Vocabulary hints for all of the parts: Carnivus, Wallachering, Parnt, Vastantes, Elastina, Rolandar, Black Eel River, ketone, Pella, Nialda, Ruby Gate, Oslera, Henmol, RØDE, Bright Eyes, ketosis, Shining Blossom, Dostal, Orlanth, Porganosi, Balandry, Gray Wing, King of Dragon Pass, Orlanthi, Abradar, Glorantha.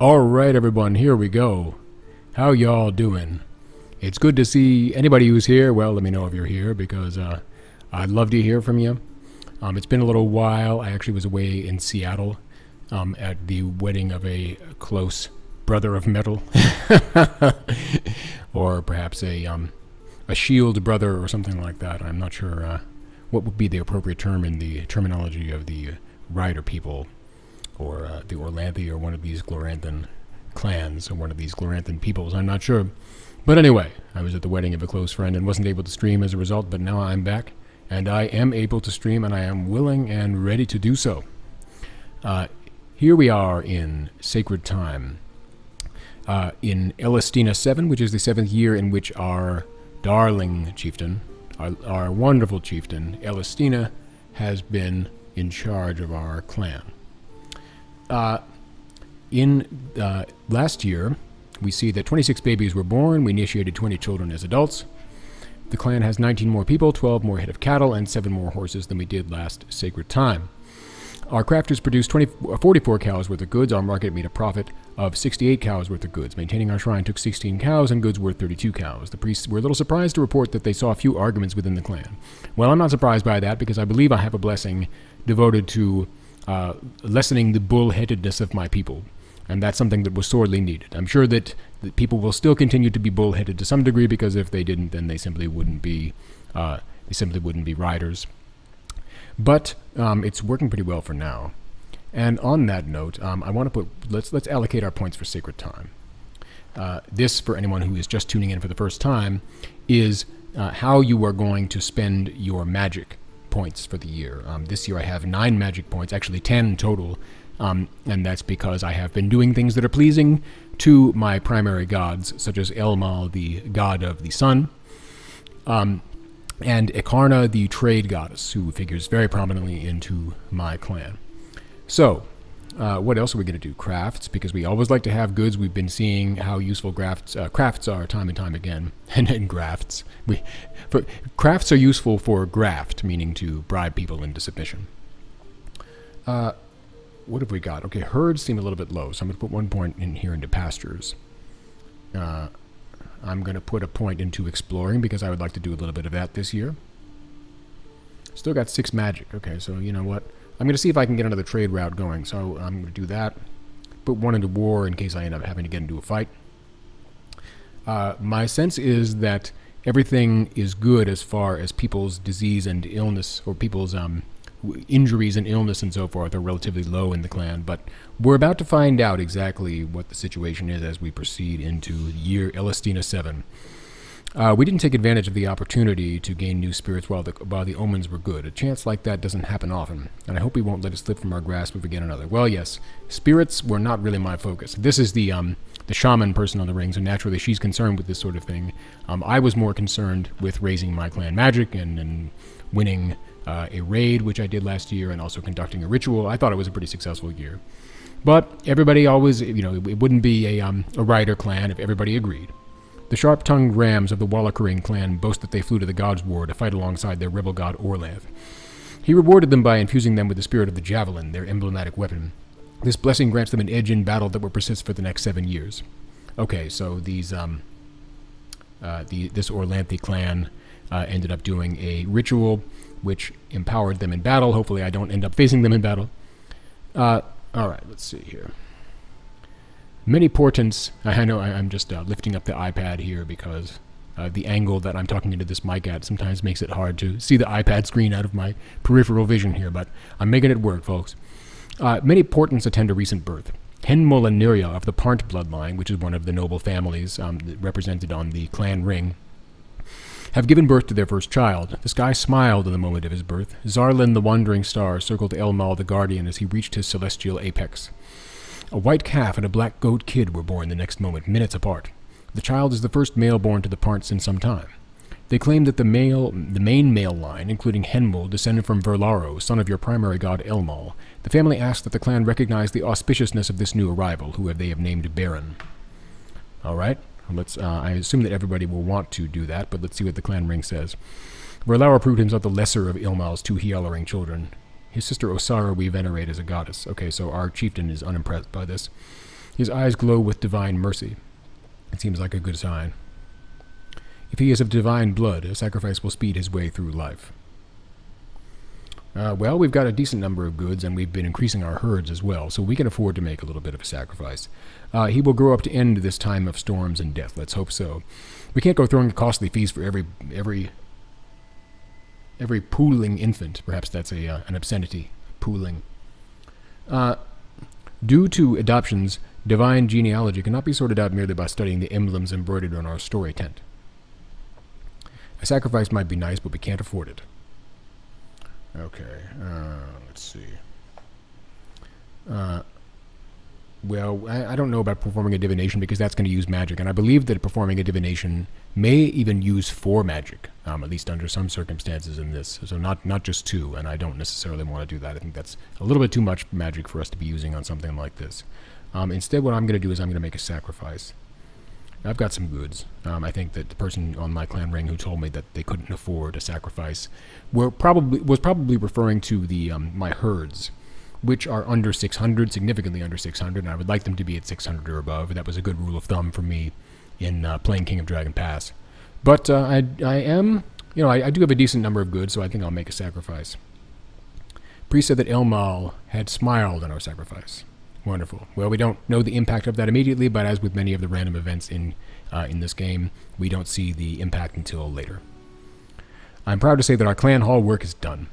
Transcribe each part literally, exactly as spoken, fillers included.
Alright everyone, here we go. How y'all doing? It's good to see anybody who's here. Well, let me know if you're here because uh, I'd love to hear from you. Um, it's been a little while. I actually was away in Seattle um, at the wedding of a close brother of metal. Or perhaps a, um, a shield brother or something like that. I'm not sure uh, what would be the appropriate term in the terminology of the Rider people. Or uh, the Orlanthi, or one of these Gloranthan clans, or one of these Gloranthan peoples, I'm not sure. But anyway, I was at the wedding of a close friend and wasn't able to stream as a result, but now I'm back, and I am able to stream, and I am willing and ready to do so. Uh, here we are in Sacred Time, uh, in Elastina seven, which is the seventh year in which our darling chieftain, our, our wonderful chieftain, Elastina, has been in charge of our clan. Uh, in uh, last year, we see that twenty-six babies were born. We initiated twenty children as adults. The clan has nineteen more people, twelve more head of cattle, and seven more horses than we did last Sacred Time. Our crafters produced twenty, forty-four cows worth of goods. Our market made a profit of sixty-eight cows worth of goods. Maintaining our shrine took sixteen cows and goods worth thirty-two cows. The priests were a little surprised to report that they saw few arguments within the clan. Well, I'm not surprised by that because I believe I have a blessing devoted to Uh, lessening the bullheadedness of my people, and that's something that was sorely needed. I'm sure that, that people will still continue to be bullheaded to some degree, because if they didn't, then they simply wouldn't be uh, they simply wouldn't be riders. But um, it's working pretty well for now. And on that note, um, I want to put let's let's allocate our points for Sacred Time. Uh, this, for anyone who is just tuning in for the first time, is uh, how you are going to spend your magic points for the year. Um, this year I have nine magic points, actually ten total, um, and that's because I have been doing things that are pleasing to my primary gods, such as Elmal, the god of the sun, um, and Ekarna, the trade goddess, who figures very prominently into my clan. So, uh, what else are we going to do? Crafts, because we always like to have goods. We've been seeing how useful crafts, uh, crafts are time and time again, and then grafts. We... For, crafts are useful for graft, meaning to bribe people into submission. Uh, what have we got? Okay, herds seem a little bit low, so I'm going to put one point in here into pastures. Uh, I'm going to put a point into exploring, because I would like to do a little bit of that this year. Still got six magic. Okay, so you know what? I'm going to see if I can get another trade route going, so I'm going to do that. Put one into war in case I end up having to get into a fight. Uh, my sense is that everything is good as far as people's disease and illness, or people's um, injuries and illness and so forth, are relatively low in the clan. But we're about to find out exactly what the situation is as we proceed into year Elastina seven. Uh, we didn't take advantage of the opportunity to gain new spirits while the, while the omens were good. A chance like that doesn't happen often, and I hope we won't let it slip from our grasp if we get another. Well, yes, spirits were not really my focus. This is the... Um, the shaman person on the ring, so naturally she's concerned with this sort of thing. Um, I was more concerned with raising my clan magic and, and winning uh, a raid, which I did last year, and also conducting a ritual. I thought it was a pretty successful year. But everybody always, you know, it wouldn't be a, um, a rider clan if everybody agreed. The sharp-tongued rams of the Wallachering clan boast that they flew to the God's War to fight alongside their rebel god Orlanth. He rewarded them by infusing them with the spirit of the javelin, their emblematic weapon. This blessing grants them an edge in battle that will persist for the next seven years. Okay, so these, um, uh, the, this Orlanthi clan uh, ended up doing a ritual which empowered them in battle. Hopefully I don't end up facing them in battle. Uh, all right, let's see here. Many portents. I know I'm just uh, lifting up the iPad here because uh, the angle that I'm talking into this mic at sometimes makes it hard to see the iPad screen out of my peripheral vision here, but I'm making it work, folks. Uh, many portents attend a recent birth. Henmol and Nirya of the Parnt bloodline, which is one of the noble families um, represented on the clan ring, have given birth to their first child. The sky smiled in the moment of his birth. Zarlin, the wandering star, circled Elmal, the guardian, as he reached his celestial apex. A white calf and a black goat kid were born the next moment, minutes apart. The child is the first male born to the Parnt in some time. They claim that the male, the main male line, including Henmol, descended from Verlaro, son of your primary god Elmal. The family asks that the clan recognize the auspiciousness of this new arrival, who they have named Baron. All right, let's. Uh, I assume that everybody will want to do that, but let's see what the clan ring says. Verlaro proved himself the lesser of Ilmal's two Hialaring children. His sister Osara we venerate as a goddess. Okay, so our chieftain is unimpressed by this. His eyes glow with divine mercy. It seems like a good sign. If he is of divine blood, a sacrifice will speed his way through life. Uh, well, we've got a decent number of goods, and we've been increasing our herds as well, so we can afford to make a little bit of a sacrifice. Uh, he will grow up to end this time of storms and death. Let's hope so. We can't go throwing costly fees for every every every pooling infant. Perhaps that's a uh, an obscenity. Pooling. Uh, due to adoptions, divine genealogy cannot be sorted out merely by studying the emblems embroidered on our story tent. A sacrifice might be nice, but we can't afford it. Okay, uh, let's see. Uh, well, I, I don't know about performing a divination because that's going to use magic, and I believe that performing a divination may even use four magic, um, at least under some circumstances in this. So not, not just two, and I don't necessarily want to do that. I think that's a little bit too much magic for us to be using on something like this. Um, instead, what I'm going to do is I'm going to make a sacrifice. I've got some goods. Um, I think that the person on my clan ring who told me that they couldn't afford a sacrifice were probably was probably referring to the um, my herds, which are under six hundred, significantly under six hundred, and I would like them to be at six hundred or above. That was a good rule of thumb for me in uh, playing King of Dragon Pass. But uh, I, I am, you know, I, I do have a decent number of goods, so I think I'll make a sacrifice. Priest said that Elmal had smiled on our sacrifice. Wonderful. Well, we don't know the impact of that immediately, but as with many of the random events in uh, in this game, we don't see the impact until later. I'm proud to say that our clan hall work is done.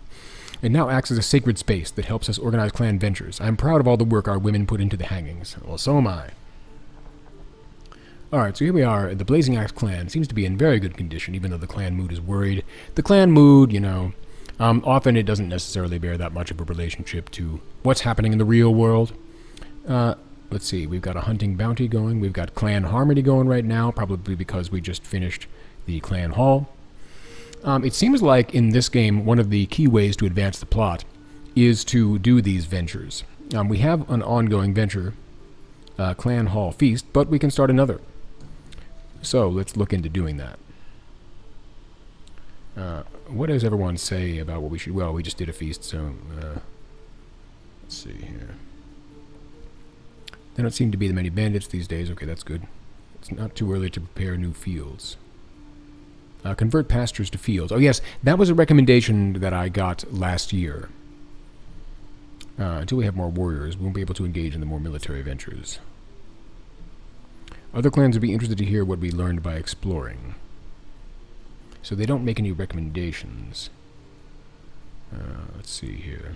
It now acts as a sacred space that helps us organize clan ventures. I'm proud of all the work our women put into the hangings. Well, so am I. Alright, so here we are. The Blazing Axe clan seems to be in very good condition, even though the clan mood is worried. The clan mood, you know, um, often it doesn't necessarily bear that much of a relationship to what's happening in the real world. Uh, let's see, we've got a hunting bounty going, we've got clan harmony going right now, probably because we just finished the clan hall. Um, it seems like in this game, one of the key ways to advance the plot is to do these ventures. Um, we have an ongoing venture, uh, clan hall feast, but we can start another. So let's look into doing that. Uh, what does everyone say about what we should, well, we just did a feast, so, uh, let's see here. There don't seem to be that many bandits these days. Okay, that's good. It's not too early to prepare new fields. Uh, convert pastures to fields. Oh yes, that was a recommendation that I got last year. Uh, until we have more warriors, we won't be able to engage in the more military ventures. Other clans would be interested to hear what we learned by exploring. So they don't make any recommendations. Uh, let's see here.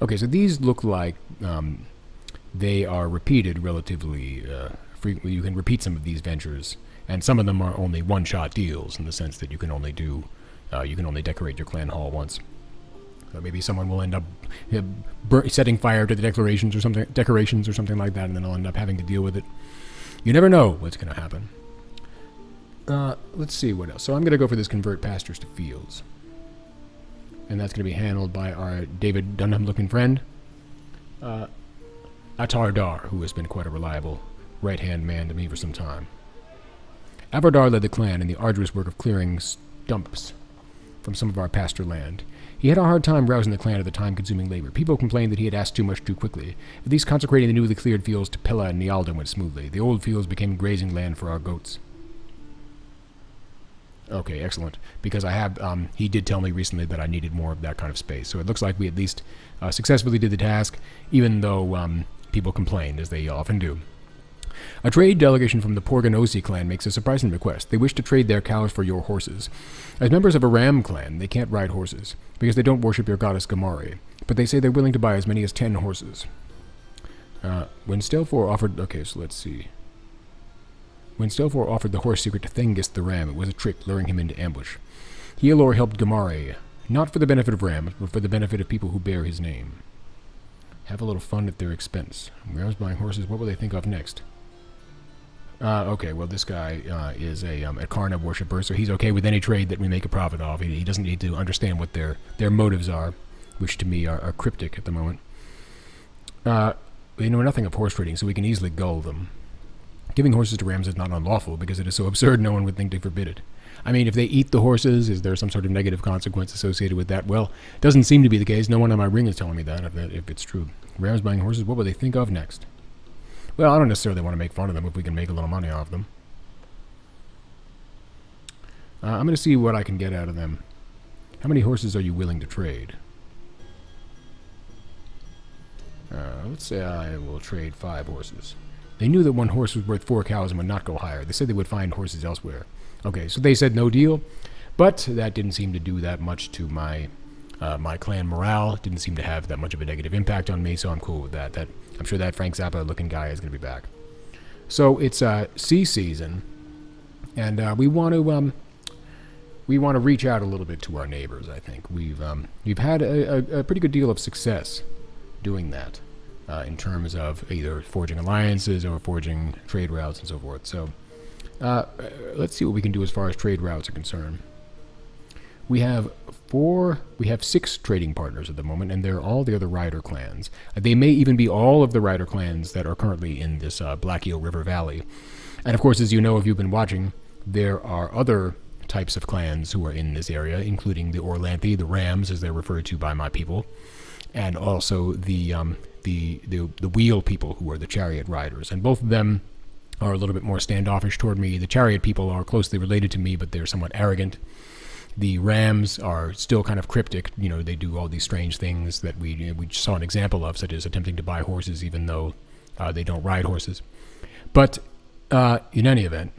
Okay, so these look like... Um, they are repeated relatively uh, frequently. You can repeat some of these ventures, and some of them are only one-shot deals in the sense that you can only do, uh, you can only decorate your clan hall once. So maybe someone will end up uh, bur setting fire to the declarations or something, decorations or something like that, and then I'll end up having to deal with it. You never know what's going to happen. Uh, let's see what else. So I'm going to go for this convert pastures to fields, and that's going to be handled by our David Dunham-looking friend. Uh, Abradar, who has been quite a reliable right-hand man to me for some time. Abradar led the clan in the arduous work of clearing stumps from some of our pasture land. He had a hard time rousing the clan to the time-consuming labor. People complained that he had asked too much too quickly. At least consecrating the newly cleared fields to Pella and Nialda went smoothly. The old fields became grazing land for our goats. Okay, excellent. Because I have, um, he did tell me recently that I needed more of that kind of space. So it looks like we at least uh, successfully did the task, even though... Um, people complained, as they often do. A trade delegation from the Porganosi clan makes a surprising request. They wish to trade their cows for your horses. As members of a ram clan, they can't ride horses, because they don't worship your goddess Gamari, but they say they're willing to buy as many as ten horses. Uh, when Stelfor offered... Okay, so let's see. When Stelfor offered the horse secret to Thengist the ram, it was a trick luring him into ambush. Healor helped Gamari, not for the benefit of ram, but for the benefit of people who bear his name. Have a little fun at their expense. When I was buying horses, what will they think of next? Uh, okay, well, this guy uh, is a um, Ekarna worshiper, so he's okay with any trade that we make a profit off. He, he doesn't need to understand what their, their motives are, which to me are, are cryptic at the moment. Uh, they know nothing of horse trading, so we can easily gull them. Giving horses to rams is not unlawful, because it is so absurd no one would think to forbid it. I mean, if they eat the horses, is there some sort of negative consequence associated with that? Well, it doesn't seem to be the case. No one on my ring is telling me that, if, that, if it's true. Rams buying horses, what would they think of next? Well, I don't necessarily want to make fun of them if we can make a little money off them. Uh, I'm going to see what I can get out of them. How many horses are you willing to trade? Uh, let's say I will trade five horses. They knew that one horse was worth four cows and would not go higher. They said they would find horses elsewhere. Okay, so they said no deal, but that didn't seem to do that much to my uh, my clan morale. It didn't seem to have that much of a negative impact on me, so I'm cool with that. That I'm sure that Frank Zappa-looking guy is going to be back. So it's uh, sea season, and uh, we want to um, we want to reach out a little bit to our neighbors. I think we've um, we've had a, a, a pretty good deal of success doing that. Uh, in terms of either forging alliances or forging trade routes and so forth. So uh, let's see what we can do as far as trade routes are concerned. We have four, we have six trading partners at the moment, and they're all the other rider clans. They may even be all of the rider clans that are currently in this uh, Black Eel River Valley. And of course, as you know, if you've been watching, there are other types of clans who are in this area, including the Orlanthi, the Rams, as they're referred to by my people, and also the... Um, The, the the wheel people, who are the chariot riders, and both of them are a little bit more standoffish toward me. The chariot people are closely related to me, but they're somewhat arrogant. The Rams are still kind of cryptic. You know, they do all these strange things that we, you know, we saw an example of, such as attempting to buy horses even though uh, they don't ride horses. But uh, in any event,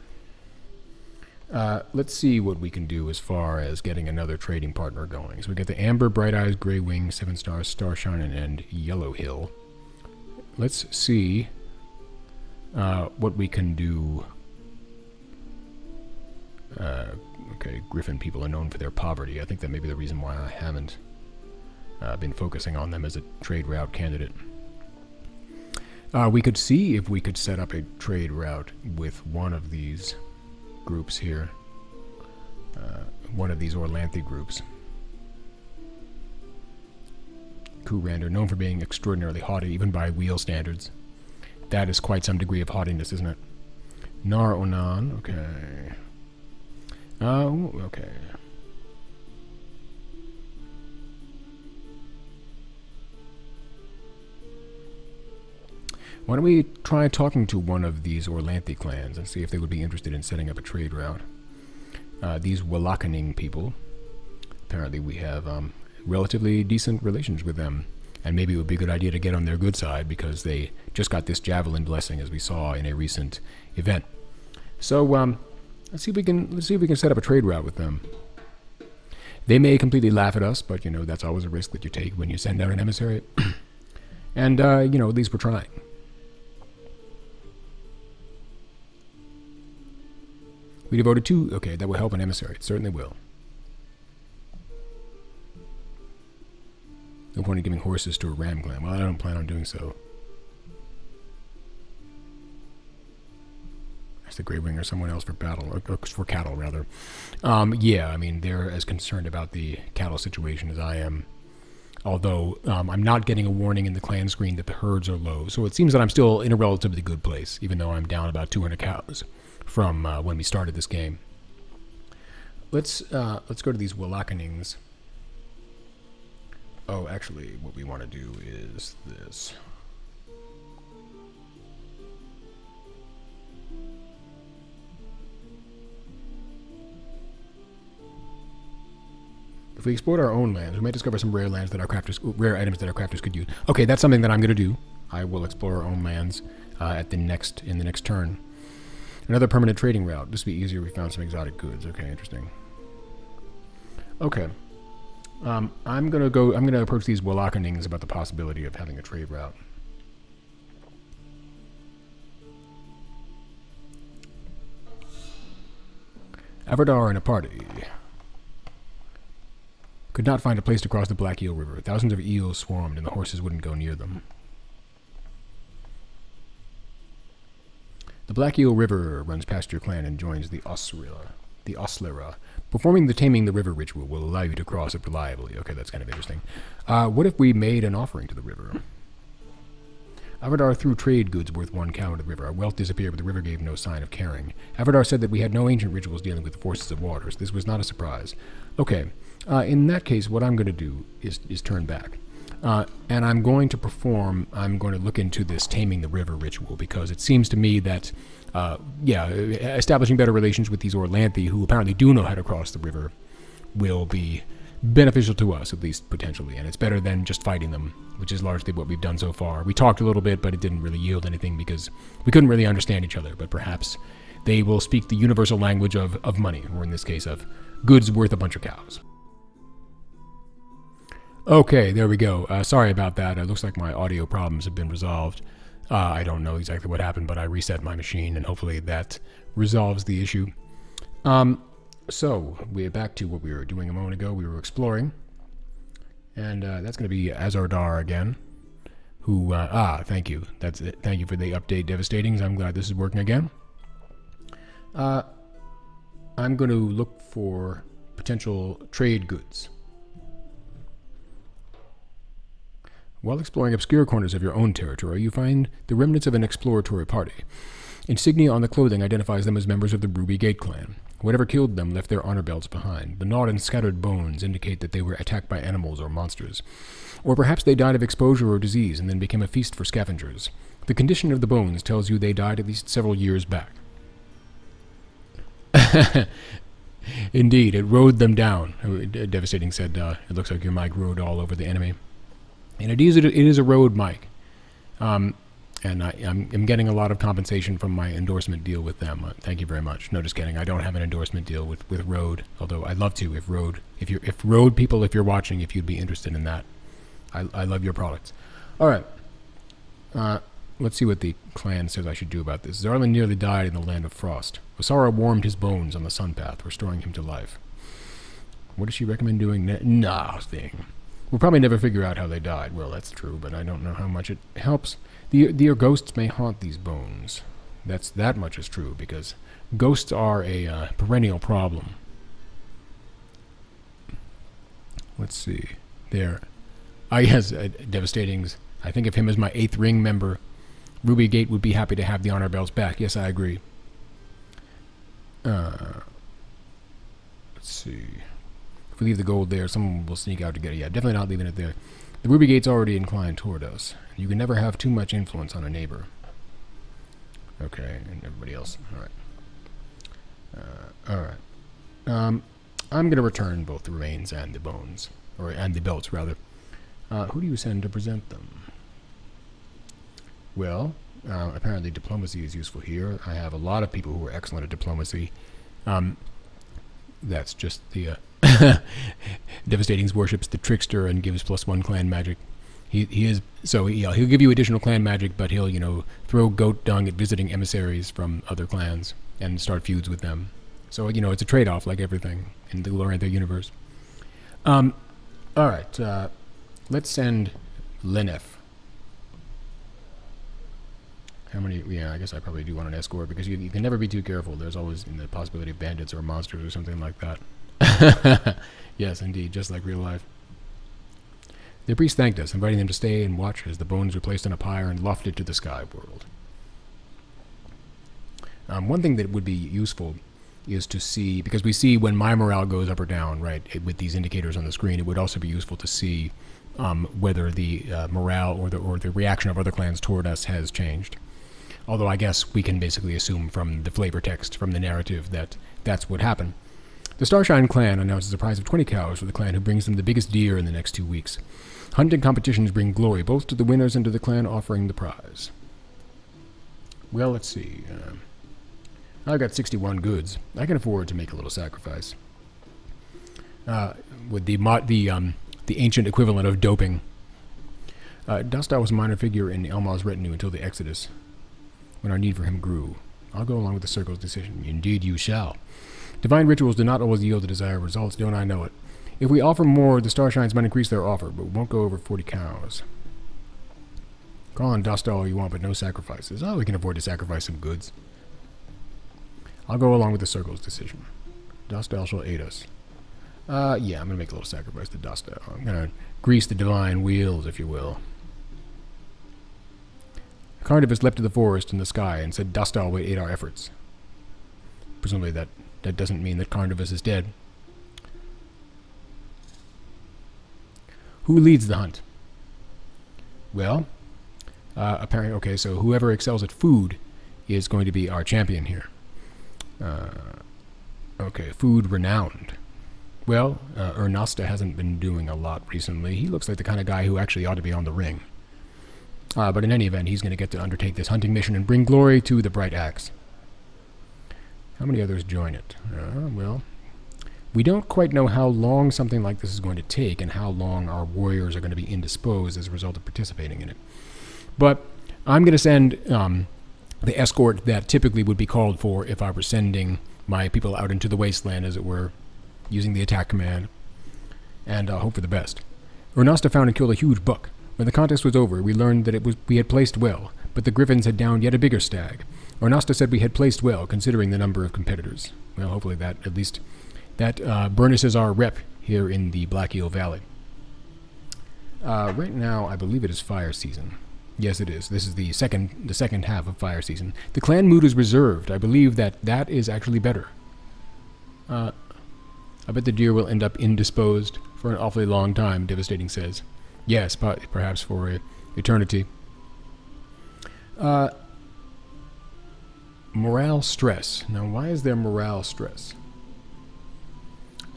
uh, let's see what we can do as far as getting another trading partner going. So we got the Amber, Bright Eyes, Gray Wing, Seven Stars, Starshine, and, and Yellow Hill. Let's see uh, what we can do. Uh, okay, Griffin people are known for their poverty. I think that may be the reason why I haven't uh, been focusing on them as a trade route candidate. Uh, we could see if we could set up a trade route with one of these groups here. Uh, one of these Orlanthi groups. Kurander, known for being extraordinarily haughty, even by wheel standards. That is quite some degree of haughtiness, isn't it? Nar Onan, okay. Oh, uh, okay. Why don't we try talking to one of these Orlanthi clans and see if they would be interested in setting up a trade route? Uh, these Wallachering people. Apparently, we have. Um, relatively decent relations with them, and maybe it would be a good idea to get on their good side because they just got this javelin blessing, as we saw in a recent event. So um, let's see if we can let's see if we can set up a trade route with them. They may completely laugh at us, but you know that's always a risk that you take when you send out an emissary. And uh, you know, at least we're trying. We devoted two. Okay, that will help an emissary. It certainly will. No point in giving horses to a ram clan. Well, I don't plan on doing so. That's the Grey Wing or someone else for battle, or for cattle, rather. Um, yeah, I mean, they're as concerned about the cattle situation as I am. Although, um, I'm not getting a warning in the clan screen that the herds are low. So it seems that I'm still in a relatively good place, even though I'm down about two hundred cows from uh, when we started this game. Let's, uh, let's go to these Wallakanings. Oh, actually, what we want to do is this. If we explored our own lands, we might discover some rare lands that our crafters, rare items that our crafters could use. Okay, that's something that I'm going to do. I will explore our own lands uh, at the next in the next turn. Another permanent trading route. This would be easier. We found some exotic goods. Okay, interesting. Okay. Um, I'm gonna go. I'm gonna approach these Wallakanings about the possibility of having a trade route. Abradar and a party could not find a place to cross the Black Eel River. Thousands of eels swarmed, and the horses wouldn't go near them. The Black Eel River runs past your clan and joins the Osara. The Oslera. Performing the Taming the River ritual will allow you to cross it reliably. Okay, that's kind of interesting. Uh, what if we made an offering to the river? Abradar threw trade goods worth one cow into the river. Our wealth disappeared, but the river gave no sign of caring. Abradar said that we had no ancient rituals dealing with the forces of waters. This was not a surprise. Okay, uh, in that case, what I'm going to do is, is turn back. Uh, and I'm going to perform, I'm going to look into this Taming the River ritual, because it seems to me that, uh, yeah, establishing better relations with these Orlanthi, who apparently do know how to cross the river, will be beneficial to us, at least potentially. And it's better than just fighting them, which is largely what we've done so far. We talked a little bit, but it didn't really yield anything because we couldn't really understand each other. But perhaps they will speak the universal language of, of money, or in this case, of goods worth a bunch of cows. Okay, there we go. Uh, sorry about that. It looks like my audio problems have been resolved. Uh, I don't know exactly what happened, but I reset my machine, and hopefully that resolves the issue. Um, so, we're back to what we were doing a moment ago. We were exploring. And uh, that's going to be Abradar again. Who, uh, ah, thank you. That's it. Thank you for the update, Devastatings. I'm glad this is working again. Uh, I'm going to look for potential trade goods. While exploring obscure corners of your own territory, you find the remnants of an exploratory party. Insignia on the clothing identifies them as members of the Ruby Gate clan. Whatever killed them left their honor belts behind. The gnawed and scattered bones indicate that they were attacked by animals or monsters. Or perhaps they died of exposure or disease and then became a feast for scavengers. The condition of the bones tells you they died at least several years back. Indeed, it rode them down. Devastating said, uh, it looks like your mic rode all over the enemy. And it is, it is a RØDE mic, um, and I, I'm, I'm getting a lot of compensation from my endorsement deal with them. Uh, thank you very much. No, just kidding. I don't have an endorsement deal with, with RØDE, although I'd love to. If RØDE, if you're, if RØDE people, if you're watching, if you'd be interested in that, I, I love your products. All right, uh, let's see what the clan says I should do about this. Zarlin nearly died in the land of frost. Osara warmed his bones on the sun path, restoring him to life. What does she recommend doing? Nothing. We'll probably never figure out how they died. Well, that's true, but I don't know how much it helps. The, the ghosts may haunt these bones. That's, that much is true, because ghosts are a uh, perennial problem. Let's see. There. I guess uh, Devastating's. I think of him as my eighth ring member. Ruby Gate would be happy to have the honor bells back. Yes, I agree. Uh, let's see. We leave the gold there, someone will sneak out to get it. Yeah, definitely not leaving it there. The Ruby Gate's already inclined toward us. You can never have too much influence on a neighbor. Okay, and everybody else. All right. Uh, all right. Um, I'm going to return both the remains and the bones, or and the belts rather. Uh, who do you send to present them? Well, uh, apparently diplomacy is useful here. I have a lot of people who are excellent at diplomacy. Um, that's just the. Uh, Devastating's worships the trickster and gives plus one clan magic. He he is so he, he'll give you additional clan magic, but he'll you know throw goat dung at visiting emissaries from other clans and start feuds with them. So you know it's a trade-off, like everything in the Glorantha universe. Um, all right, uh, let's send Lenef. How many? Yeah, I guess I probably do want an escort because you you can never be too careful. There's always the possibility of bandits or monsters or something like that. Yes, indeed, just like real life. The priest thanked us, inviting them to stay and watch as the bones were placed on a pyre and lofted to the sky world. Um, one thing that would be useful is to see, because we see when my morale goes up or down, right, it, with these indicators on the screen, it would also be useful to see um, whether the uh, morale or the, or the reaction of other clans toward us has changed. Although I guess we can basically assume from the flavor text, from the narrative, that that's what happened. The Starshine clan announces a prize of twenty cows for the clan who brings them the biggest deer in the next two weeks. Hunting competitions bring glory both to the winners and to the clan offering the prize. Well, let's see. Uh, I've got sixty-one goods. I can afford to make a little sacrifice. Uh, with the mo the um, the ancient equivalent of doping. Uh, Dostal was a minor figure in Elmal's retinue until the Exodus, when our need for him grew. I'll go along with the Circle's decision. Indeed you shall. Divine rituals do not always yield the desired results, don't I know it? If we offer more, the Starshines might increase their offer, but won't go over forty cows. Call on Dostal all you want, but no sacrifices. Oh, we can afford to sacrifice some goods. I'll go along with the Circle's decision. Dostal shall aid us. Uh, yeah, I'm going to make a little sacrifice to Dostal. I'm going to grease the divine wheels, if you will. Carnivus leapt to the forest and the sky and said Dostal would aid our efforts. Presumably that... That doesn't mean that Carnivus is dead. Who leads the hunt? Well, uh, apparently, okay, so whoever excels at food is going to be our champion here. Uh, okay, food renowned. Well, uh, Urnasta hasn't been doing a lot recently. He looks like the kind of guy who actually ought to be on the ring. Uh, but in any event, he's going to get to undertake this hunting mission and bring glory to the Bright Axe. How many others join it? Uh, well, we don't quite know how long something like this is going to take and how long our warriors are going to be indisposed as a result of participating in it. But I'm going to send um, the escort that typically would be called for if I were sending my people out into the wasteland, as it were, using the attack command, and uh, hope for the best. Urnasta found and killed a huge buck. When the contest was over, we learned that it was we had placed well, but the griffins had downed yet a bigger stag. Urnasta said we had placed well, considering the number of competitors. Well, hopefully that, at least, that uh, burnishes our rep here in the Black Eel Valley. Uh, right now, I believe it is fire season. Yes, it is. This is the second, the second half of fire season. The clan mood is reserved. I believe that that is actually better. Uh... I bet the deer will end up indisposed for an awfully long time, Devastating says. Yes, perhaps for a eternity. Uh, morale stress. Now, why is there morale stress?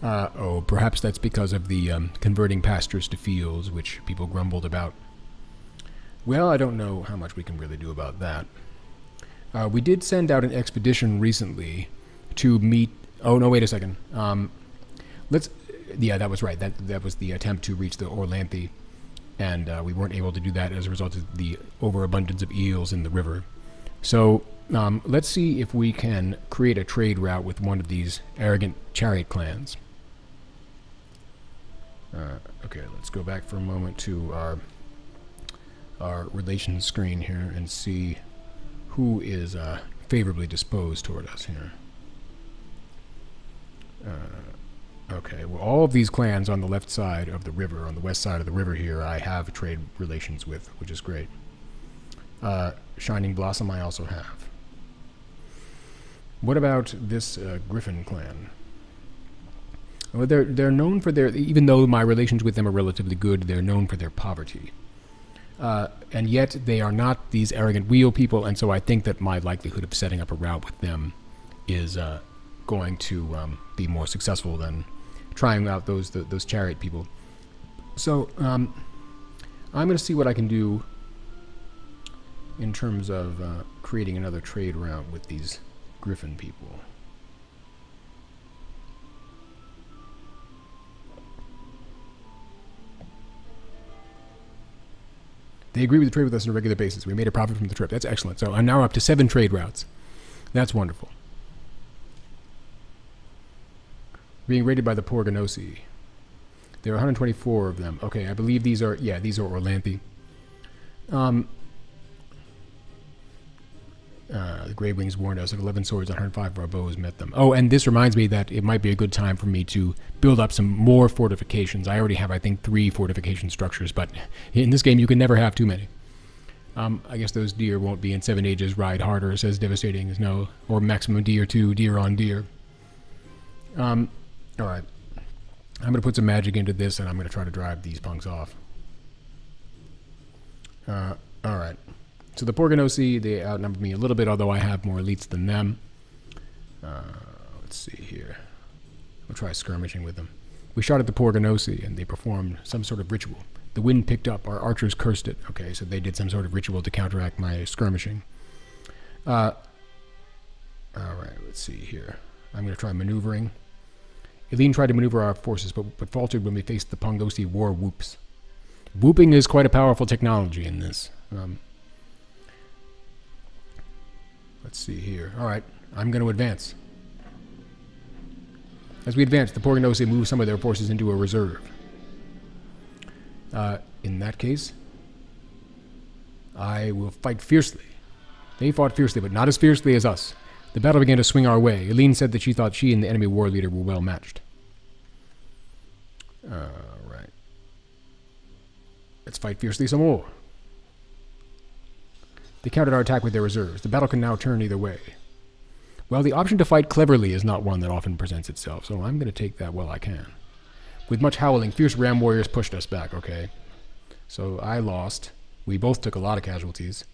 Uh, oh, perhaps that's because of the um, converting pastures to fields, which people grumbled about. Well, I don't know how much we can really do about that. Uh, we did send out an expedition recently to meet... Oh, no, wait a second. Um... Let's, yeah, that was right. That that was the attempt to reach the Orlanthi, and uh, we weren't able to do that as a result of the overabundance of eels in the river. So um, let's see if we can create a trade route with one of these arrogant chariot clans. Uh, okay, let's go back for a moment to our our relations screen here and see who is uh, favorably disposed toward us here. Uh, Okay, well, all of these clans on the left side of the river, on the west side of the river here, I have trade relations with, which is great. Uh, Shining Blossom I also have. What about this uh, Griffin clan? Well, they're, they're known for their, even though my relations with them are relatively good, they're known for their poverty. Uh, and yet they are not these arrogant wheel people, and so I think that my likelihood of setting up a route with them is uh, going to um, be more successful than... trying out those the, those chariot people. So um, I'm going to see what I can do in terms of uh, creating another trade route with these Griffin people. They agree with the trade with us on a regular basis. We made a profit from the trip. That's excellent. So I'm now up to seven trade routes. That's wonderful. Being raided by the Porganosi. There are one hundred twenty-four of them. Okay, I believe these are, yeah, these are Orlanthi. Um, uh, the Gray Wings warned us that eleven swords and one hundred five of our bows met them. Oh, and this reminds me that it might be a good time for me to build up some more fortifications. I already have, I think, three fortification structures, but in this game you can never have too many. Um, I guess those deer won't be in seven ages, ride harder, says Devastating. No, or maximum deer two, deer on deer. Um... All right, I'm going to put some magic into this, and I'm going to try to drive these punks off. Uh, all right, so the Porganosi, they outnumber me a little bit, although I have more elites than them. Uh, let's see here. We'll try skirmishing with them. We shot at the Porganosi, and they performed some sort of ritual. The wind picked up. Our archers cursed it. Okay, so they did some sort of ritual to counteract my skirmishing. Uh, all right, let's see here. I'm going to try maneuvering. Eileen tried to maneuver our forces, but, but faltered when we faced the Pongosi war whoops. Whooping is quite a powerful technology in this. Um, let's see here. All right, I'm going to advance. As we advance, the Porganosi move some of their forces into a reserve. Uh, in that case, I will fight fiercely. They fought fiercely, but not as fiercely as us. The battle began to swing our way. Eileen said that she thought she and the enemy war leader were well matched. All right. Let's fight fiercely some more. They countered our attack with their reserves. The battle can now turn either way. Well, the option to fight cleverly is not one that often presents itself, so I'm going to take that while I can. With much howling, fierce ram warriors pushed us back, okay? So I lost. We both took a lot of casualties.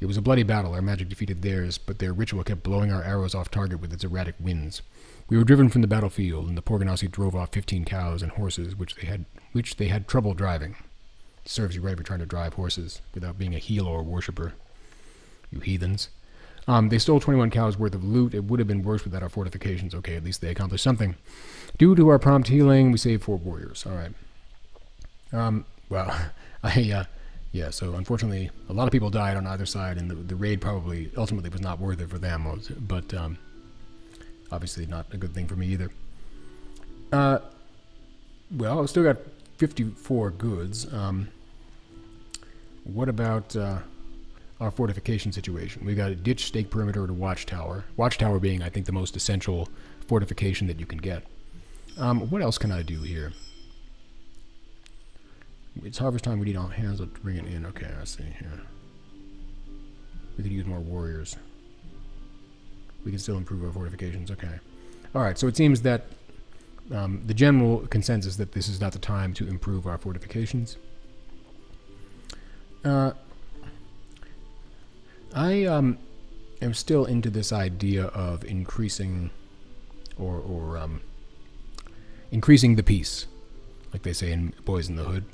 It was a bloody battle. Our magic defeated theirs, but their ritual kept blowing our arrows off target with its erratic winds. We were driven from the battlefield, and the Porganosi drove off fifteen cows and horses, which they had which they had trouble driving. Serves you right for trying to drive horses without being a healer or worshipper. You heathens. Um, they stole twenty-one cows worth of loot. It would have been worse without our fortifications. Okay, at least they accomplished something. Due to our prompt healing, we saved four warriors. All right. Um, well, I, uh, yeah, so unfortunately, a lot of people died on either side, and the, the raid probably ultimately was not worth it for them, but um, obviously not a good thing for me either. Uh, well, I've still got fifty-four goods. Um, what about... Uh, our fortification situation. We've got a ditch, stake perimeter, to watchtower. Watchtower being, I think, the most essential fortification that you can get. Um, what else can I do here? It's harvest time. We need all hands to bring it in. Okay, I see. Yeah. We could use more warriors. We can still improve our fortifications. Okay. All right, so it seems that um, the general consensus that this is not the time to improve our fortifications. Uh... I um, am still into this idea of increasing, or, or um, increasing the peace, like they say in Boys in the Hood,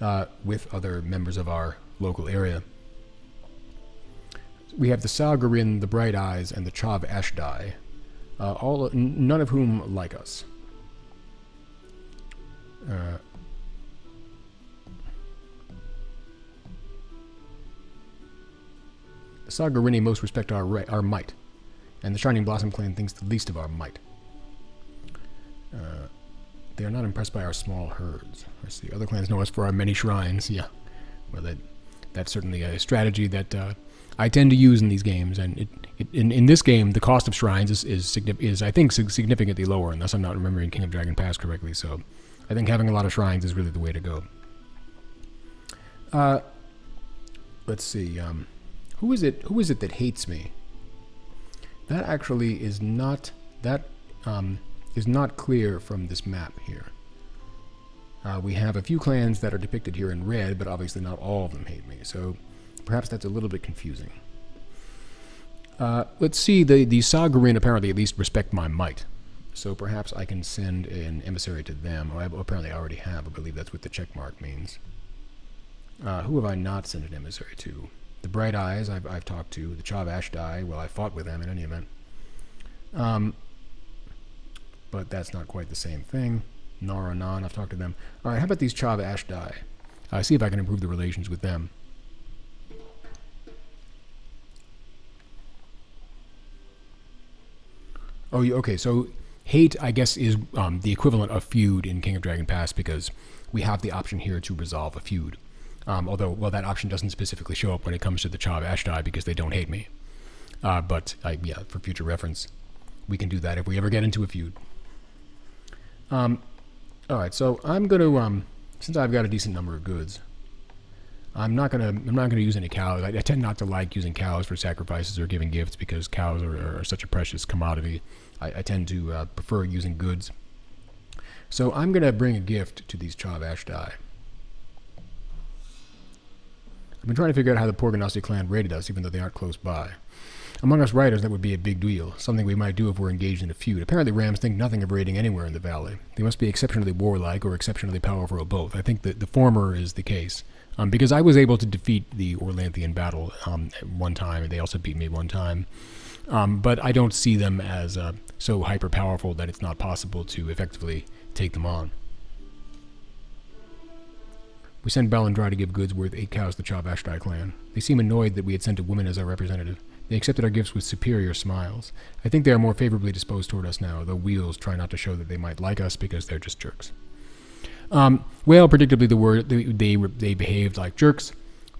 uh, with other members of our local area. We have the Sagarin, the Bright Eyes, and the Chav Ashdai, uh, all none of whom like us. Uh, The Sagarini most respect our, right, our might, and the Shining Blossom clan thinks the least of our might. Uh, they are not impressed by our small herds. I see. Other clans know us for our many shrines. Yeah, well, that, that's certainly a strategy that uh, I tend to use in these games. And it, it, in, in this game, the cost of shrines is, is, is I think, significantly lower, unless I'm not remembering King of Dragon Pass correctly. So I think having a lot of shrines is really the way to go. Uh, let's see... Um, Who is it? Who is it that hates me? That actually is not that um, is not clear from this map here. Uh, we have a few clans that are depicted here in red, but obviously not all of them hate me. So perhaps that's a little bit confusing. Uh, let's see. The the Sagarin apparently at least respect my might. So perhaps I can send an emissary to them. Oh, I apparently I already have. I believe that's what the check mark means. Uh, who have I not sent an emissary to? The Bright Eyes, I've, I've talked to. The Chav Ashdai, well, I fought with them in any event. Um, but that's not quite the same thing. Naranan, I've talked to them. All right, how about these Chav Ashdai? Uh, see if I can improve the relations with them. Oh, you, okay, so hate, I guess, is um, the equivalent of feud in King of Dragon Pass, because we have the option here to resolve a feud. Um, although, well, that option doesn't specifically show up when it comes to the Chav Ashdai because they don't hate me. Uh, but, I, yeah, for future reference, we can do that if we ever get into a feud. Um, all right, so I'm going to, um, since I've got a decent number of goods, I'm not going to I'm not going to use any cows. I, I tend not to like using cows for sacrifices or giving gifts because cows are, are such a precious commodity. I, I tend to uh, prefer using goods. So I'm going to bring a gift to these Chav Ashdai. I've been trying to figure out how the Porganosi clan raided us, even though they aren't close by. Among us riders, that would be a big deal, something we might do if we're engaged in a feud. Apparently rams think nothing of raiding anywhere in the valley. They must be exceptionally warlike or exceptionally powerful, or both. I think that the former is the case, um, because I was able to defeat the Orlanthi in battle um, at one time, and they also beat me one time. Um, but I don't see them as uh, so hyper-powerful that it's not possible to effectively take them on. We sent Balandry to give goods worth eight cows to the Chav Ashdai clan. They seem annoyed that we had sent a woman as our representative. They accepted our gifts with superior smiles. I think they are more favorably disposed toward us now, though wheels try not to show that they might like us because they're just jerks. Um, well, predictably, the word they, they, they behaved like jerks,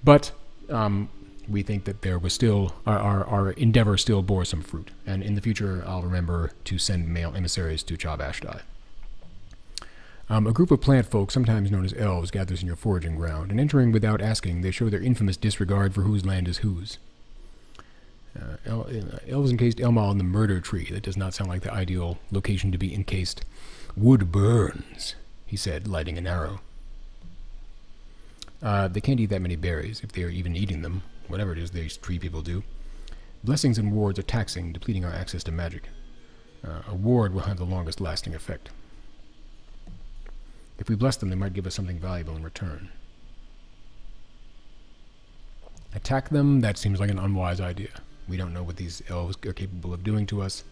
but um, we think that there was still our, our, our endeavor still bore some fruit, and in the future I'll remember to send male emissaries to Chav Ashdai. Um, a group of plant folk, sometimes known as elves, gathers in your foraging ground, and entering without asking, they show their infamous disregard for whose land is whose. Uh, el uh, elves encased Elmal in the murder tree. That does not sound like the ideal location to be encased. Wood burns, he said, lighting an arrow. Uh, they can't eat that many berries, if they are even eating them, whatever it is these tree people do. Blessings and wards are taxing, depleting our access to magic. Uh, a ward will have the longest lasting effect. If we bless them, they might give us something valuable in return. Attack them? That seems like an unwise idea. We don't know what these elves are capable of doing to us.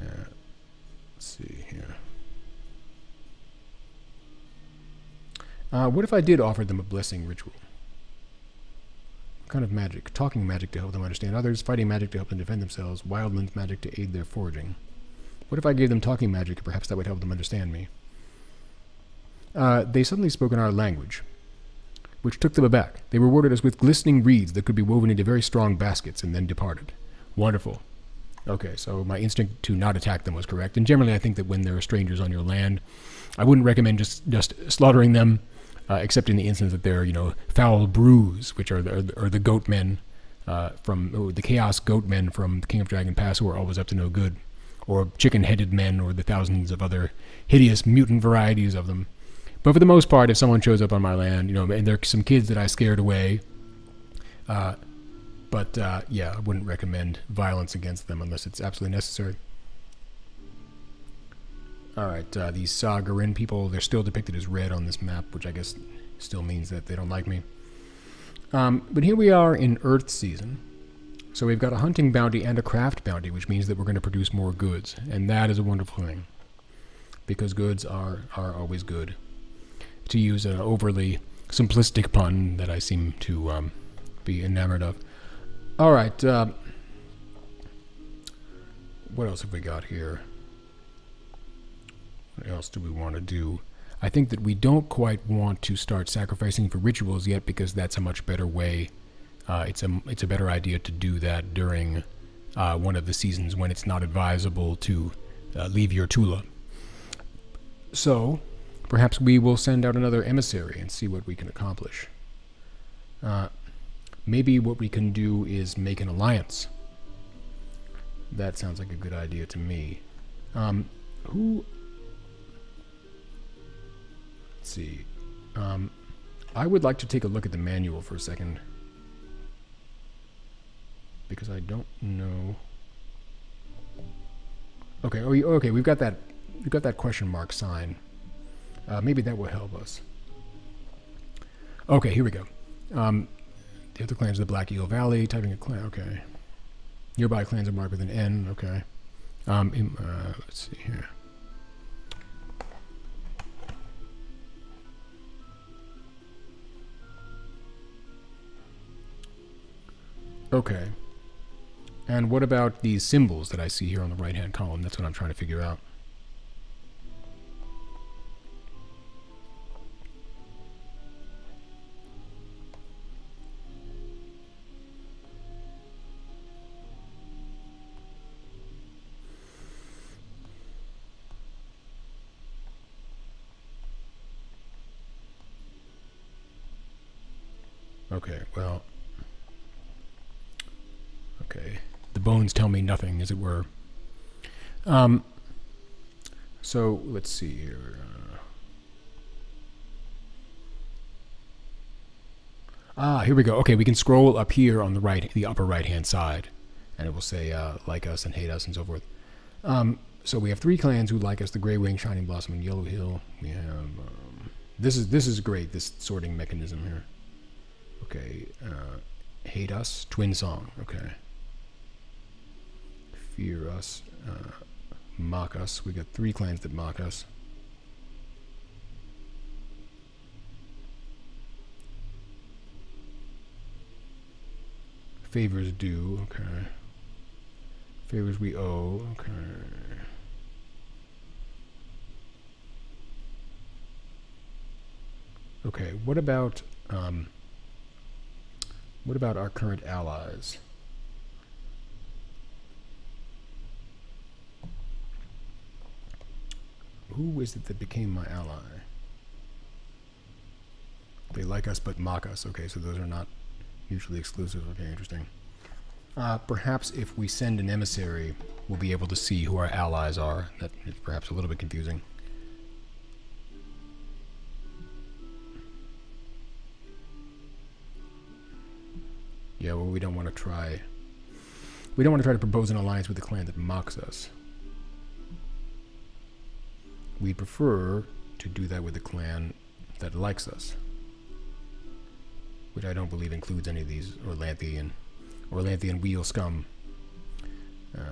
Uh, let's see here. Uh, what if I did offer them a blessing ritual? What kind of magic? Talking magic to help them understand others, fighting magic to help them defend themselves, wildlands magic to aid their foraging. What if I gave them talking magic? Perhaps that would help them understand me. Uh, they suddenly spoke in our language, which took them aback. They rewarded us with glistening reeds that could be woven into very strong baskets, and then departed. Wonderful. Okay, so my instinct to not attack them was correct, and generally I think that when there are strangers on your land, I wouldn't recommend just, just slaughtering them. Uh, except in the instance that they're, you know, foul brews, which are the, are the, are the goat men uh, from, the chaos goat men from the King of Dragon Pass, who are always up to no good, or chicken-headed men, or the thousands of other hideous mutant varieties of them. But for the most part, if someone shows up on my land, you know, and there are some kids that I scared away, uh, but uh, yeah, I wouldn't recommend violence against them unless it's absolutely necessary. Alright, uh, these Sagarin people, they're still depicted as red on this map, which I guess still means that they don't like me. Um, but here we are in Earth season. So we've got a hunting bounty and a craft bounty, which means that we're going to produce more goods. And that is a wonderful thing, because goods are, are always good. To use an overly simplistic pun that I seem to um, be enamored of. Alright, uh, what else have we got here? What else do we want to do? I think that we don't quite want to start sacrificing for rituals yet, because that's a much better way. Uh, it's a it's a better idea to do that during uh, one of the seasons when it's not advisable to uh, leave your Tula. So perhaps we will send out another emissary and see what we can accomplish. Uh, maybe what we can do is make an alliance. That sounds like a good idea to me. Um, who... Let's see, um, I would like to take a look at the manual for a second, because I don't know. Okay, oh, okay, we've got that, we've got that question mark sign. Uh, maybe that will help us. Okay, here we go. Um, the other clans of the Black Eel Valley, typing a clan. Okay, nearby clans are marked with an N. Okay, um, in, uh, let's see here. Okay, and what about these symbols that I see here on the right-hand column? That's what I'm trying to figure out. Okay, well... Okay, the bones tell me nothing, as it were. Um, so, let's see here. Uh, ah, here we go. Okay, we can scroll up here on the right, the upper right-hand side, and it will say, uh, like us and hate us and so forth. Um, so we have three clans who like us, the Gray Wing, Shining Blossom, and Yellow Hill. We have, um, this is, this is great, this sorting mechanism here. Okay, uh, hate us, Twin Song, okay. Fear us, uh, mock us. We got three clans that mock us. Favors due, okay. Favors we owe, okay. Okay, what about, um, what about our current allies? Who is it that became my ally? They like us but mock us. Okay, so those are not mutually exclusive. Okay, interesting. Uh, perhaps if we send an emissary, we'll be able to see who our allies are. That is perhaps a little bit confusing. Yeah, well, we don't want to try... We don't want to try to propose an alliance with a clan that mocks us. We prefer to do that with a clan that likes us. Which I don't believe includes any of these Orlanthi and, Orlanthi and wheel scum. Uh,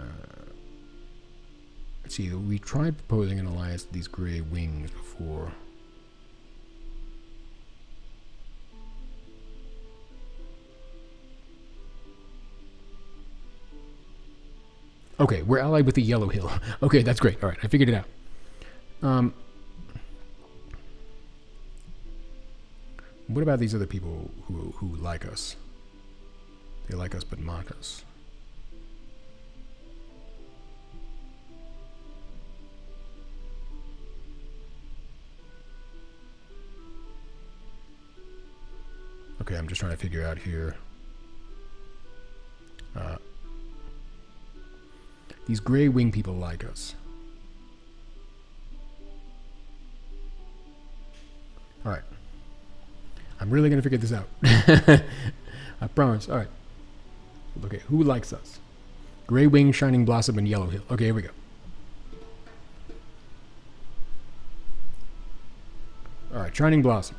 let's see, we tried proposing an alliance with these Gray Wings before. Okay, we're allied with the Yellow Hill. Okay, that's great. All right, I figured it out. Um, what about these other people who, who like us? They like us but mock us. Okay, I'm just trying to figure out here. Uh, these Gray Wing people like us. All right. I'm really going to figure this out. I promise. All right. Okay, who likes us? Gray Wing, Shining Blossom, and Yellow Hill. Okay, here we go. All right, Shining Blossom.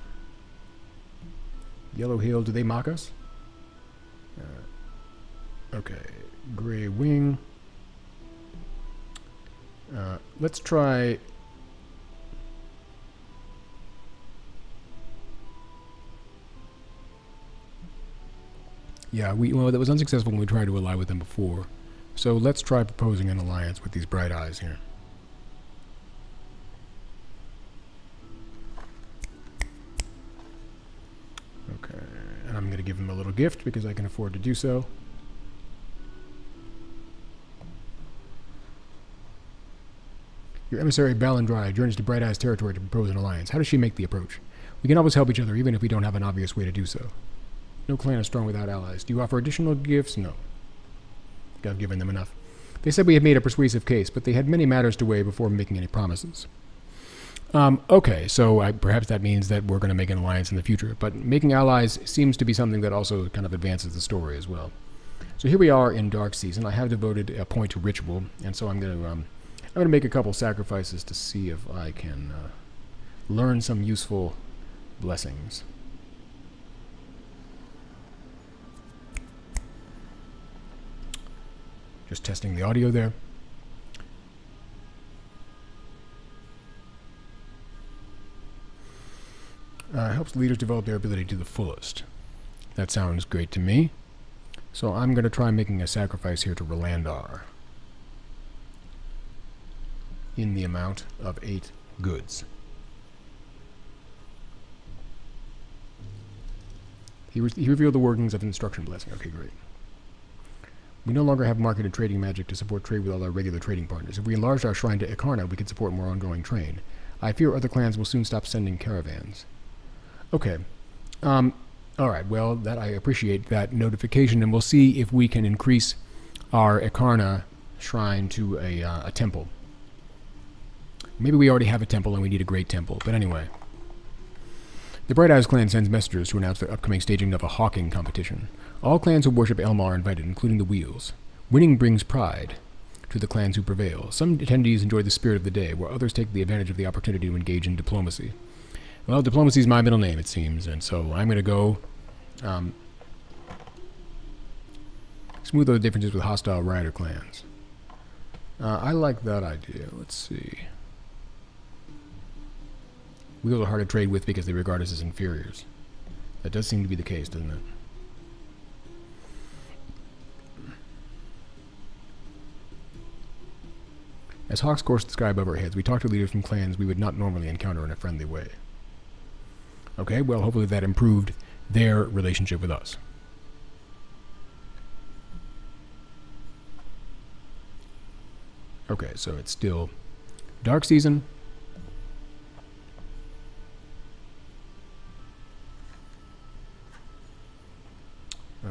Yellow Hill, do they mock us? Uh, okay, Gray Wing. Uh, let's try... Yeah, we, well, that was unsuccessful when we tried to ally with them before. So let's try proposing an alliance with these Bright Eyes here. Okay, and I'm going to give them a little gift because I can afford to do so. Your emissary, Balandry, journeys to Bright Eyes territory to propose an alliance. How does she make the approach? We can always help each other even if we don't have an obvious way to do so. No clan is strong without allies. Do you offer additional gifts? No. I've given them enough. They said we had made a persuasive case, but they had many matters to weigh before making any promises. Um, okay, so I, perhaps that means that we're going to make an alliance in the future, but making allies seems to be something that also kind of advances the story as well. So here we are in Dark Season. I have devoted a point to ritual, and so I'm going to um, I'm going to make a couple sacrifices to see if I can uh, learn some useful blessings. Just testing the audio there. Uh, helps leaders develop their ability to the fullest. That sounds great to me. So I'm going to try making a sacrifice here to Rolandar in the amount of eight goods. He, re he revealed the workings of instruction blessing. Okay, great. We no longer have market and trading magic to support trade with all our regular trading partners. If we enlarged our shrine to Ekarna, we could support more ongoing trade. I fear other clans will soon stop sending caravans. Okay. Um, all right. Well, that I appreciate that notification, and we'll see if we can increase our Ekarna shrine to a, uh, a temple. Maybe we already have a temple, and we need a great temple. But anyway. The Bright Eyes clan sends messengers to announce their upcoming staging of a hawking competition. All clans who worship Elmal are invited, including the Wheels. Winning brings pride to the clans who prevail. Some attendees enjoy the spirit of the day, while others take the advantage of the opportunity to engage in diplomacy. Well, diplomacy is my middle name, it seems, and so I'm going to go um, smooth those differences with hostile rider clans. Uh, I like that idea. Let's see. Wheels are hard to trade with because they regard us as inferiors. That does seem to be the case, doesn't it? As hawks course the sky above our heads, we talk to leaders from clans we would not normally encounter in a friendly way. Okay, well, hopefully that improved their relationship with us. Okay, so it's still Dark Season. Uh,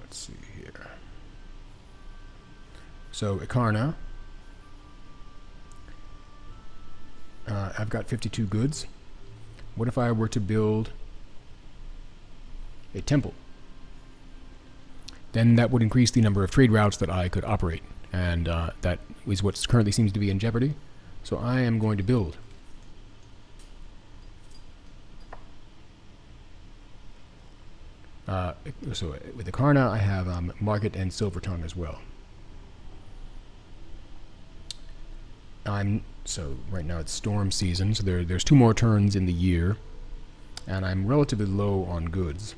let's see here. So, Ekarna. Uh, I've got fifty-two goods. What if I were to build a temple? then that would increase the number of trade routes that I could operate. And uh, that is what currently seems to be in jeopardy. So I am going to build. Uh, so with Ekarna, I have um, Market and Silvertongue as well. I'm so right now it's storm season, so there there's two more turns in the year, and I'm relatively low on goods.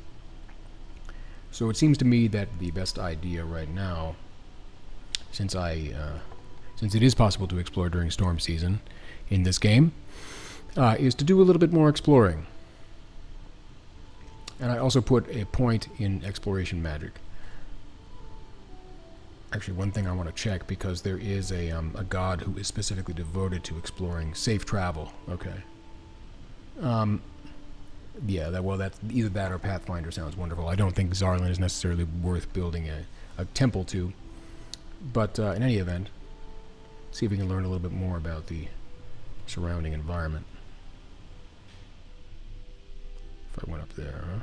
So it seems to me that the best idea right now, since I uh, since it is possible to explore during storm season in this game, uh, is to do a little bit more exploring. And I also put a point in exploration magic. Actually, one thing I want to check, because there is a, um, a god who is specifically devoted to exploring safe travel. Okay. Um, yeah, that, well, that's either that or Pathfinder sounds wonderful. I don't think Zarlin is necessarily worth building a, a temple to. But uh, in any event, see if we can learn a little bit more about the surrounding environment. If I went up there, huh?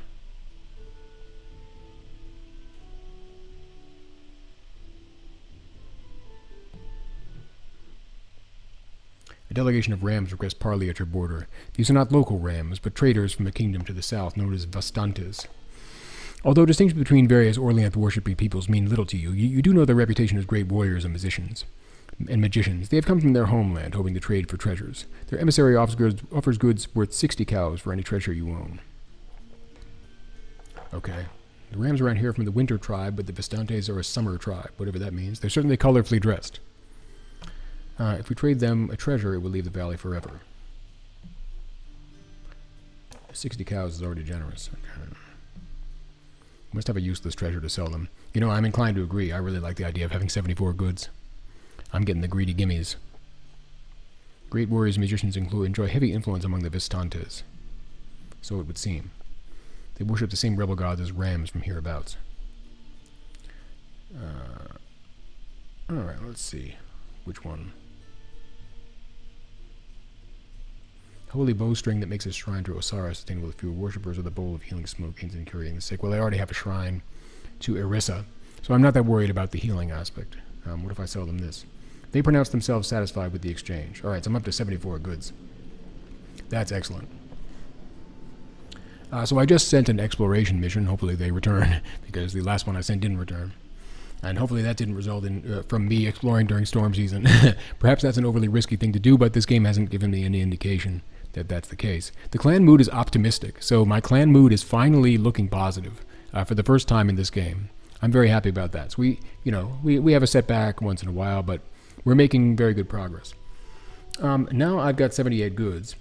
A delegation of rams requests parley at your border. These are not local rams, but traders from a kingdom to the south, known as Vastantes. Although distinctions between various Orlanth worshipping peoples mean little to you, you, you do know their reputation as great warriors and musicians. and magicians. They have come from their homeland, hoping to trade for treasures. Their emissary offers goods, offers goods worth sixty cows for any treasure you own. Okay. The rams around here are from the winter tribe, but the Vastantes are a summer tribe, whatever that means. They're certainly colorfully dressed. Uh, if we trade them a treasure, it will leave the valley forever. sixty cows is already generous. Okay. Must have a useless treasure to sell them. You know, I'm inclined to agree. I really like the idea of having seventy-four goods. I'm getting the greedy gimmies. Great warriors and musicians include, enjoy heavy influence among the Vastantes. So it would seem. They worship the same rebel gods as rams from hereabouts. Uh, Alright, let's see. Which one? Holy bowstring that makes a shrine to Osara sustainable with fewer worshippers, or the bowl of healing smoke aims in curing the sick. Well, I already have a shrine to Erissa, so I'm not that worried about the healing aspect. Um, what if I sell them this? They pronounce themselves satisfied with the exchange. Alright, so I'm up to seventy-four goods. That's excellent. Uh, so I just sent an exploration mission. Hopefully they return, because the last one I sent didn't return. And hopefully that didn't result in uh, from me exploring during storm season. Perhaps that's an overly risky thing to do, but this game hasn't given me any indication that that's the case. The clan mood is optimistic, so my clan mood is finally looking positive uh, for the first time in this game. I'm very happy about that. So we, you know, we, we have a setback once in a while, but we're making very good progress. Um, now I've got seventy-eight goods.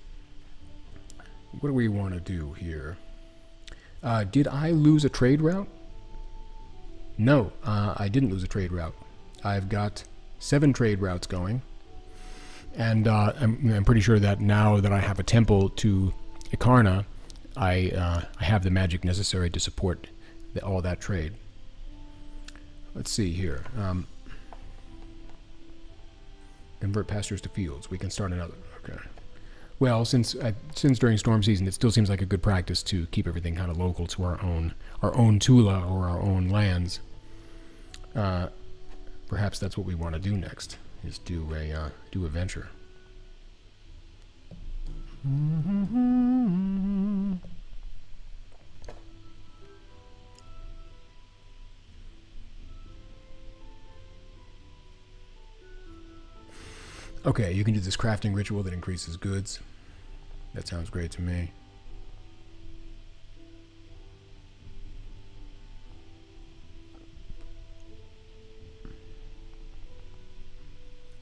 What do we want to do here? Uh, did I lose a trade route? No, uh, I didn't lose a trade route. I've got seven trade routes going. And uh, I'm, I'm pretty sure that now that I have a temple to Ekarna, I, uh, I have the magic necessary to support the, all that trade. Let's see here. Um, convert pastures to fields. We can start another. Okay. Well, since I, since during storm season, it still seems like a good practice to keep everything kind of local to our own our own tula or our own lands. Uh, perhaps that's what we want to do next: is do a uh, do a venture. Mm-hmm. Okay, you can do this crafting ritual that increases goods. That sounds great to me.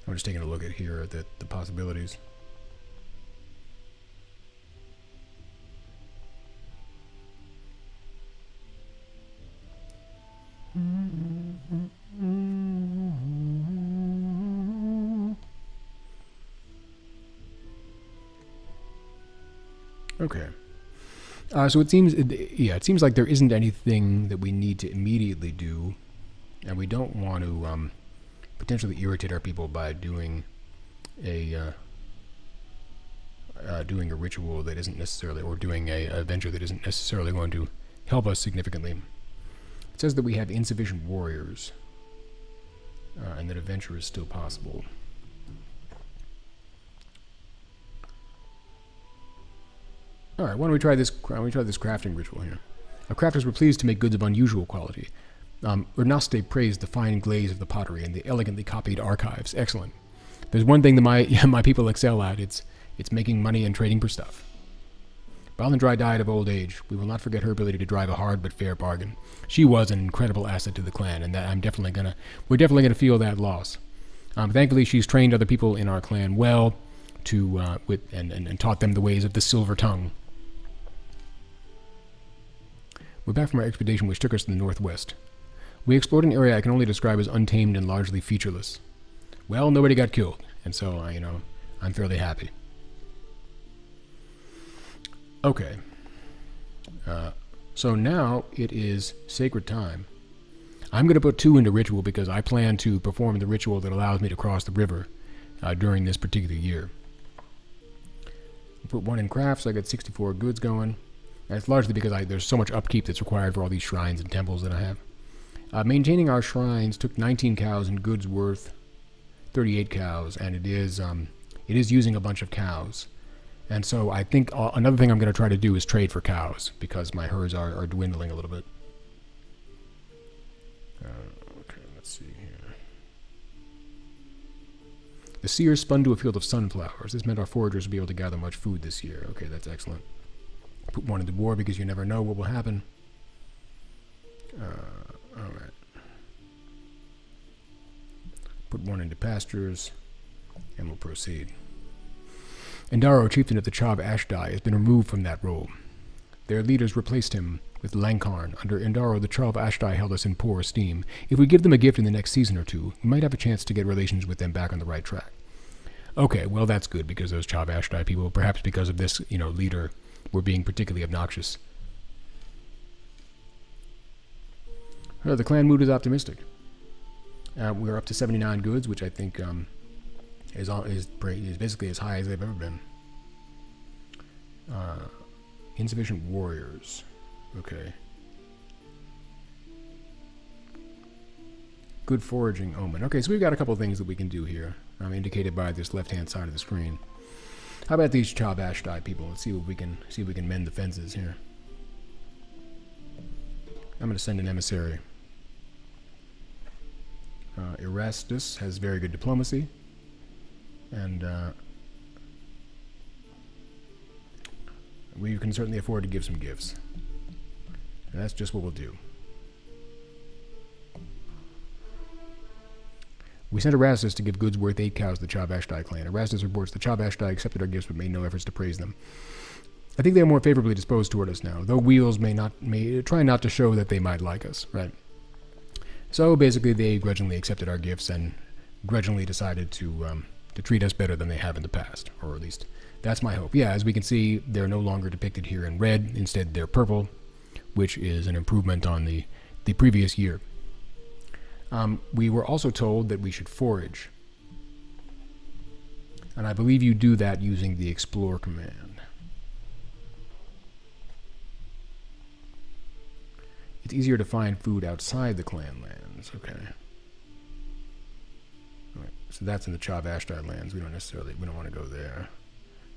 I'm just taking a look at here at the, the possibilities. Okay, uh, so it seems, yeah, it seems like there isn't anything that we need to immediately do, and we don't want to um, potentially irritate our people by doing a uh, uh, doing a ritual that isn't necessarily, or doing a, a venture that isn't necessarily going to help us significantly. It It says that we have insufficient warriors, uh, and that adventure is still possible. All right, why don't we try this? Why don't we try this crafting ritual here? Our crafters were pleased to make goods of unusual quality. Um, Urnasta praised the fine glaze of the pottery and the elegantly copied archives. Excellent. There's one thing that my yeah, my people excel at. It's it's making money and trading for stuff. Balandry died of old age. We will not forget her ability to drive a hard but fair bargain. She was an incredible asset to the clan, and that I'm definitely gonna we're definitely gonna feel that loss. Um, thankfully, she's trained other people in our clan well to uh, with and, and and taught them the ways of the silver tongue. We're back from our expedition, which took us to the northwest. We explored an area I can only describe as untamed and largely featureless. Well, nobody got killed, and so, uh, you know, I'm fairly happy. Okay. Uh, so now it is sacred time. I'm going to put two into ritual because I plan to perform the ritual that allows me to cross the river uh, during this particular year. Put one in crafts, so I got sixty-four goods going. That's largely because I, there's so much upkeep that's required for all these shrines and temples that I have. Uh, maintaining our shrines took nineteen cows and goods worth thirty-eight cows, and it is um, it is using a bunch of cows. And so I think uh, another thing I'm going to try to do is trade for cows, because my herds are, are dwindling a little bit. Uh, okay, let's see here. The seers spun to a field of sunflowers. This meant our foragers would be able to gather much food this year. Okay, that's excellent. Put one into war because you never know what will happen. Uh, all right. Put one into pastures, and we'll proceed. Endaro, chieftain of the Chav Ashdai, has been removed from that role. Their leaders replaced him with Lankarn. Under Endaro, the Chav Ashdai held us in poor esteem. If we give them a gift in the next season or two, we might have a chance to get relations with them back on the right track. Okay, well that's good, because those Chav Ashdai people, perhaps because of this, you know, leader, were being particularly obnoxious. Uh, the clan mood is optimistic. Uh, we're up to seventy-nine goods, which I think um, is, all, is, is basically as high as they've ever been. Uh, insufficient warriors. Okay. Good foraging omen. Okay, so we've got a couple things that we can do here, um, indicated by this left-hand side of the screen. How about these Chav Ashdai people? Let's see what we can see if we can mend the fences here. I'm going to send an emissary. Uh, Erastus has very good diplomacy, and uh, we can certainly afford to give some gifts. And that's just what we'll do. We sent Erastus to give goods worth eight cows to the Chav Ashdai clan. Erastus reports the Chav Ashdai accepted our gifts but made no efforts to praise them. I think they are more favorably disposed toward us now, though wheels may not may try not to show that they might like us, right? So basically, they grudgingly accepted our gifts and grudgingly decided to um, to treat us better than they have in the past, or at least that's my hope. Yeah, as we can see, they're no longer depicted here in red. Instead, they're purple, which is an improvement on the the previous year. Um, we were also told that we should forage. And I believe you do that using the explore command. It's easier to find food outside the clan lands. Okay. All right, so that's in the Chav Ashdai lands. We don't necessarily, we don't want to go there.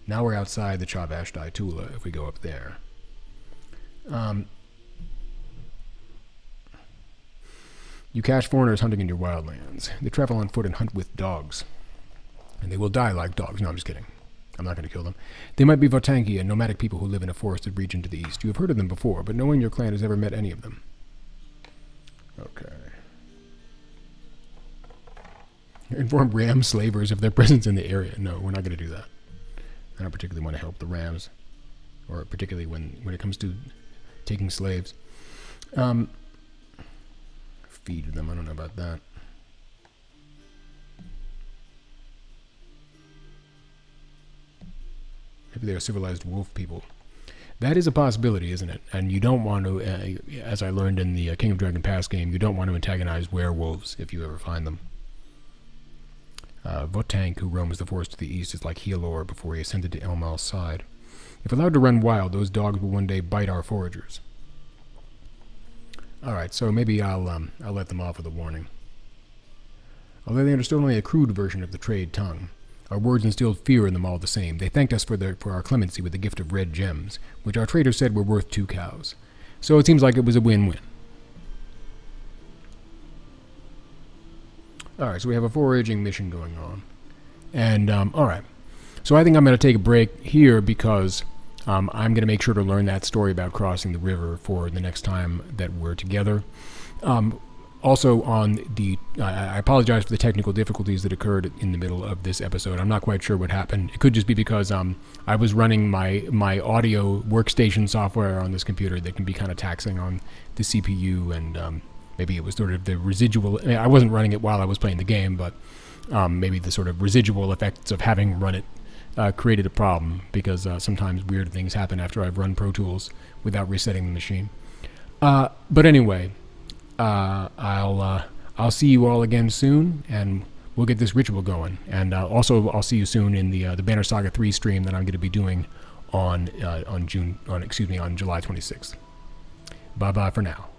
Now we're outside the Chav Ashdai Tula if we go up there. Um... You catch foreigners hunting in your wildlands. They travel on foot and hunt with dogs. And they will die like dogs. No, I'm just kidding. I'm not going to kill them. They might be Vartangi, a nomadic people who live in a forested region to the east. You have heard of them before, but no one in your clan has ever met any of them. Okay. Inform ram slavers of their presence in the area. No, we're not going to do that. I don't particularly want to help the rams, or particularly when, when it comes to taking slaves. Um... Feed them. I don't know about that. Maybe they are civilized wolf people. That is a possibility, isn't it? And you don't want to, uh, as I learned in the uh, King of Dragon Pass game, you don't want to antagonize werewolves if you ever find them. Uh, Votank, who roams the forest to the east, is like Healor before he ascended to Elmal's side. If allowed to run wild, those dogs will one day bite our foragers. All right, so maybe I'll um, I'll let them off with a warning. Although they understood only a crude version of the trade tongue, our words instilled fear in them all the same. They thanked us for their for our clemency with the gift of red gems, which our trader said were worth two cows. So it seems like it was a win-win. All right, so we have a foraging mission going on, and um, all right, so I think I'm going to take a break here because. Um, I'm going to make sure to learn that story about crossing the river for the next time that we're together. Um, also on the, uh, I apologize for the technical difficulties that occurred in the middle of this episode. I'm not quite sure what happened. It could just be because um, I was running my, my audio workstation software on this computer that can be kind of taxing on the C P U, and um, maybe it was sort of the residual, I mean, I wasn't running it while I was playing the game, but um, maybe the sort of residual effects of having run it Uh, created a problem, because uh, sometimes weird things happen after I've run Pro Tools without resetting the machine. Uh, but anyway, uh, I'll uh, I'll see you all again soon, and we'll get this ritual going. And uh, also, I'll see you soon in the uh, the Banner Saga three stream that I'm going to be doing on uh, on June on excuse me on July twenty-sixth. Bye bye for now.